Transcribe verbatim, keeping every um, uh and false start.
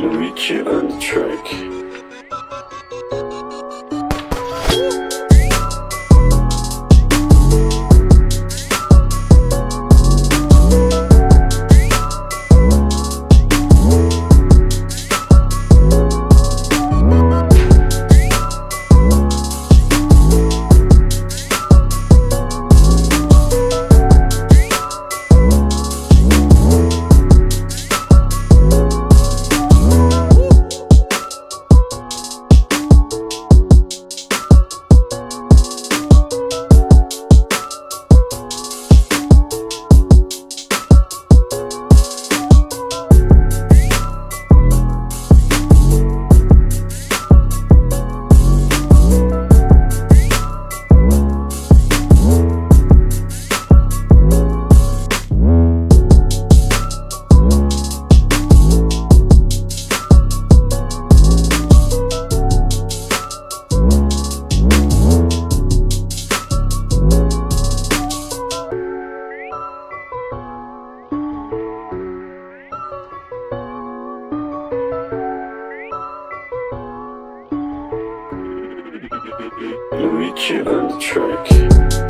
Luigi on the track. Luigi on the track.